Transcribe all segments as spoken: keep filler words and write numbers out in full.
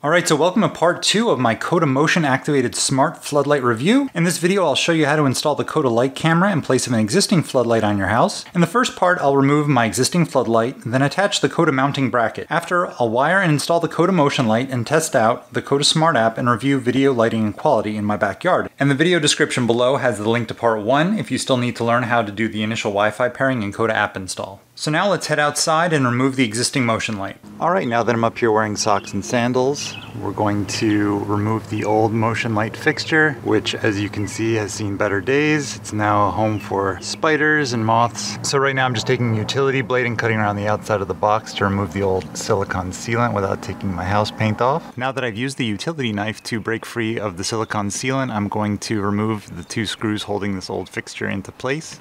All right, so welcome to part two of my Koda Motion Activated Smart Floodlight review. In this video, I'll show you how to install the Koda light camera in place of an existing floodlight on your house. In the first part, I'll remove my existing floodlight, then attach the Koda mounting bracket. After, I'll wire and install the Koda Motion light and test out the Koda Smart app and review video lighting and quality in my backyard. And the video description below has the link to part one if you still need to learn how to do the initial Wi-Fi pairing and Koda app install. So now let's head outside and remove the existing motion light. All right, now that I'm up here wearing socks and sandals, we're going to remove the old motion light fixture, which as you can see has seen better days. It's now a home for spiders and moths. So right now I'm just taking a utility blade and cutting around the outside of the box to remove the old silicone sealant without taking my house paint off. Now that I've used the utility knife to break free of the silicone sealant, I'm going to remove the two screws holding this old fixture into place.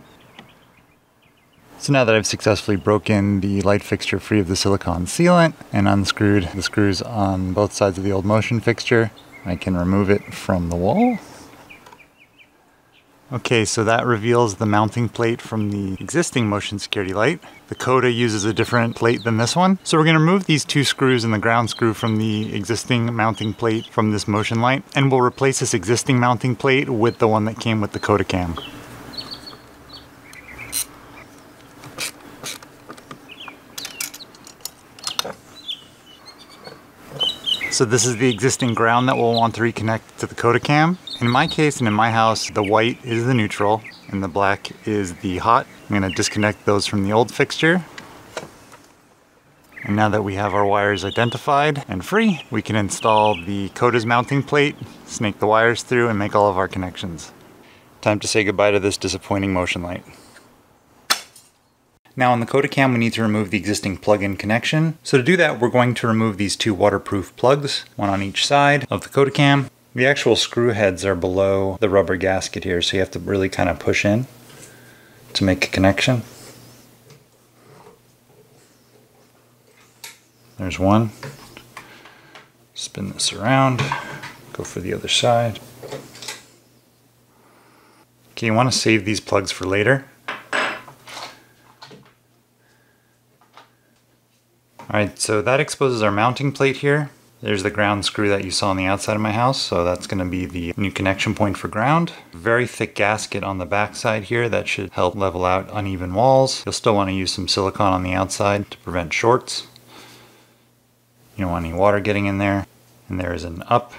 So now that I've successfully broken the light fixture free of the silicone sealant and unscrewed the screws on both sides of the old motion fixture, I can remove it from the wall. Okay, so that reveals the mounting plate from the existing motion security light. The Koda uses a different plate than this one. So we're gonna remove these two screws and the ground screw from the existing mounting plate from this motion light, and we'll replace this existing mounting plate with the one that came with the Kodacam. So this is the existing ground that we'll want to reconnect to the Kodacam. In my case and in my house, the white is the neutral and the black is the hot. I'm gonna disconnect those from the old fixture. And now that we have our wires identified and free, we can install the Koda's mounting plate, snake the wires through, and make all of our connections. Time to say goodbye to this disappointing motion light. Now on the Kodacam, we need to remove the existing plug-in connection. So to do that, we're going to remove these two waterproof plugs, one on each side of the Kodacam. The actual screw heads are below the rubber gasket here, so you have to really kind of push in to make a connection. There's one. Spin this around, go for the other side. Okay, you want to save these plugs for later. All right, so that exposes our mounting plate here. There's the ground screw that you saw on the outside of my house, so that's gonna be the new connection point for ground. Very thick gasket on the back side here that should help level out uneven walls. You'll still wanna use some silicone on the outside to prevent shorts. You don't want any water getting in there. And there is an up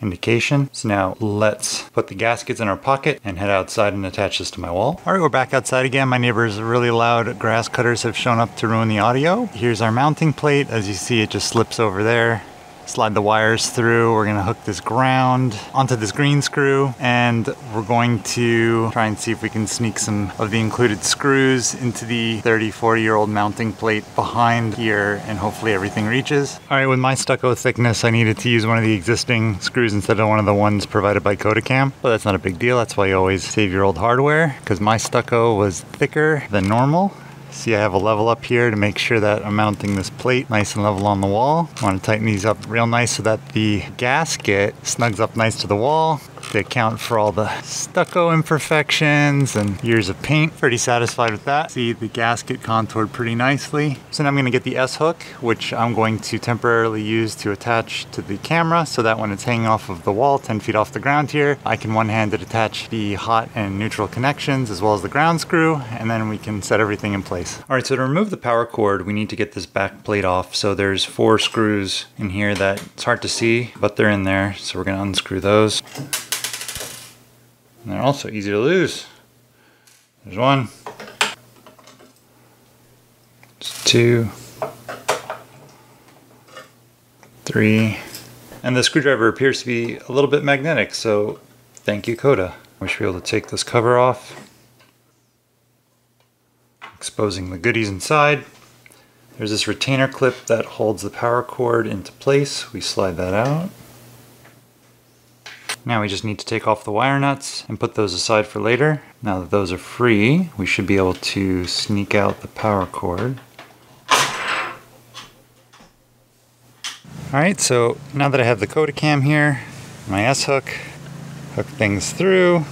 indication. So now let's put the gaskets in our pocket and head outside and attach this to my wall. All right, we're back outside again. My neighbor's really loud grass cutters have shown up to ruin the audio. Here's our mounting plate. As you see, it just slips over there. Slide the wires through. We're gonna hook this ground onto this green screw, and we're going to try and see if we can sneak some of the included screws into the thirty, forty year old mounting plate behind here, and hopefully everything reaches. All right, with my stucco thickness, I needed to use one of the existing screws instead of one of the ones provided by Kodacam, but that's not a big deal. That's why you always save your old hardware, because my stucco was thicker than normal. See, I have a level up here to make sure that I'm mounting this plate nice and level on the wall. I want to tighten these up real nice so that the gasket snugs up nice to the wall to account for all the stucco imperfections and years of paint. Pretty satisfied with that. See, the gasket contoured pretty nicely. So now I'm going to get the S-hook, which I'm going to temporarily use to attach to the camera so that when it's hanging off of the wall, ten feet off the ground here, I can one-handed attach the hot and neutral connections as well as the ground screw, and then we can set everything in place. All right, so to remove the power cord, we need to get this back plate off. So there's four screws in here that it's hard to see, but they're in there. So we're gonna unscrew those. And they're also easy to lose. There's one, two, three. And the screwdriver appears to be a little bit magnetic, so thank you, Koda. We should be able to take this cover off, exposing the goodies inside. There's this retainer clip that holds the power cord into place. We slide that out. Now we just need to take off the wire nuts and put those aside for later. Now that those are free, we should be able to sneak out the power cord. All right, so now that I have the Kodacam here, my S-hook, hook things through.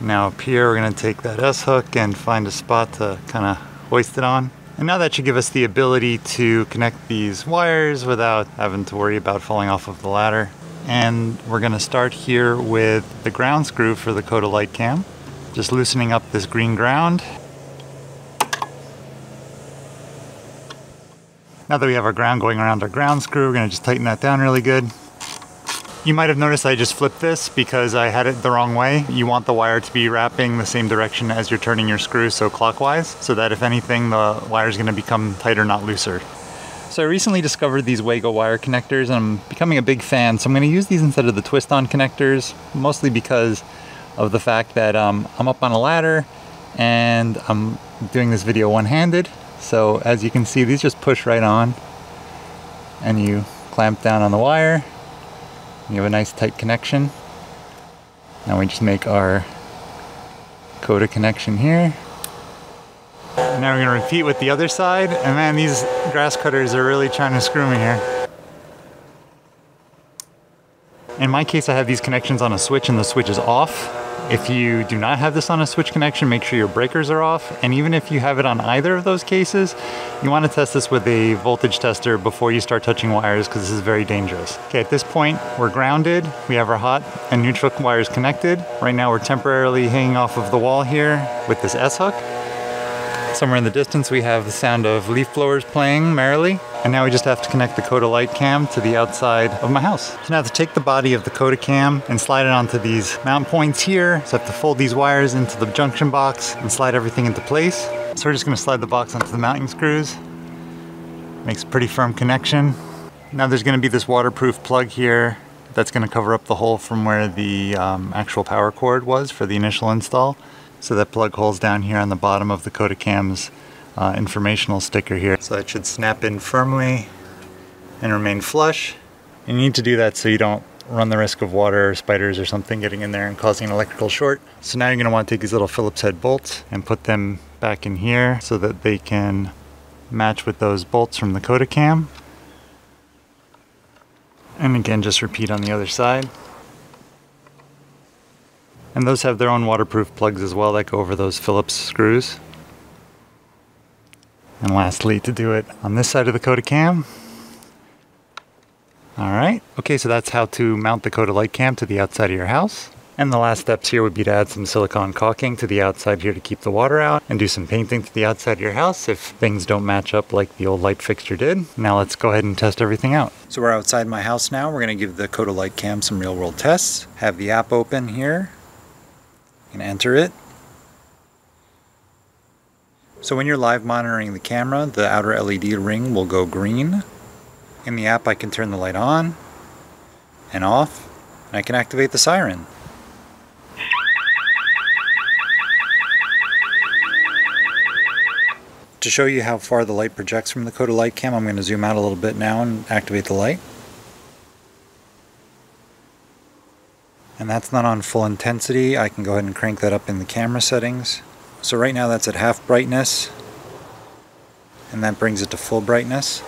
Now up here, we're gonna take that S-hook and find a spot to kind of hoist it on. And now that should give us the ability to connect these wires without having to worry about falling off of the ladder. And we're going to start here with the ground screw for the Koda light cam. Just loosening up this green ground. Now that we have our ground going around our ground screw, we're going to just tighten that down really good. You might have noticed I just flipped this because I had it the wrong way. You want the wire to be wrapping the same direction as you're turning your screw, so clockwise, so that if anything, the wire is going to become tighter, not looser. So I recently discovered these WAGO wire connectors, and I'm becoming a big fan, so I'm going to use these instead of the twist-on connectors, mostly because of the fact that um, I'm up on a ladder and I'm doing this video one-handed. So as you can see, these just push right on, and you clamp down on the wire. You have a nice tight connection. Now we just make our Koda connection here. And now we're going to repeat with the other side. And man, these grass cutters are really trying to screw me here. In my case, I have these connections on a switch and the switch is off. If you do not have this on a switch connection, make sure your breakers are off. And even if you have it on either of those cases, you want to test this with a voltage tester before you start touching wires, because this is very dangerous. Okay, at this point, we're grounded. We have our hot and neutral wires connected. Right now, we're temporarily hanging off of the wall here with this S-hook. Somewhere in the distance, we have the sound of leaf blowers playing merrily. And now we just have to connect the Koda light cam to the outside of my house. So now I have to take the body of the Koda cam and slide it onto these mount points here. So I have to fold these wires into the junction box and slide everything into place. So we're just gonna slide the box onto the mounting screws. Makes a pretty firm connection. Now there's gonna be this waterproof plug here that's gonna cover up the hole from where the um, actual power cord was for the initial install. So that plug holds down here on the bottom of the Koda cam's uh, informational sticker here. So that should snap in firmly and remain flush. And you need to do that so you don't run the risk of water or spiders or something getting in there and causing an electrical short. So now you're gonna want to take these little Phillips head bolts and put them back in here so that they can match with those bolts from the Koda cam. And again, just repeat on the other side. And those have their own waterproof plugs as well that go over those Phillips screws. And lastly, to do it on this side of the Koda cam. All right. Okay, so that's how to mount the Koda light cam to the outside of your house. And the last steps here would be to add some silicone caulking to the outside here to keep the water out, and do some painting to the outside of your house if things don't match up like the old light fixture did. Now let's go ahead and test everything out. So we're outside my house now. We're going to give the Koda light cam some real world tests. Have the app open here. And enter it. So when you're live monitoring the camera, the outer L E D ring will go green. In the app, I can turn the light on and off, and I can activate the siren. To show you how far the light projects from the Koda light cam, I'm going to zoom out a little bit now and activate the light. And that's not on full intensity. I can go ahead and crank that up in the camera settings. So right now that's at half brightness, and that brings it to full brightness.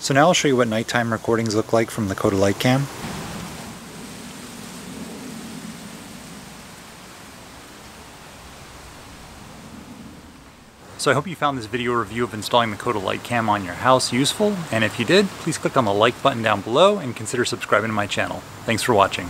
So now I'll show you what nighttime recordings look like from the Koda light cam. So I hope you found this video review of installing the Koda light cam on your house useful, and if you did, please click on the like button down below and consider subscribing to my channel. Thanks for watching.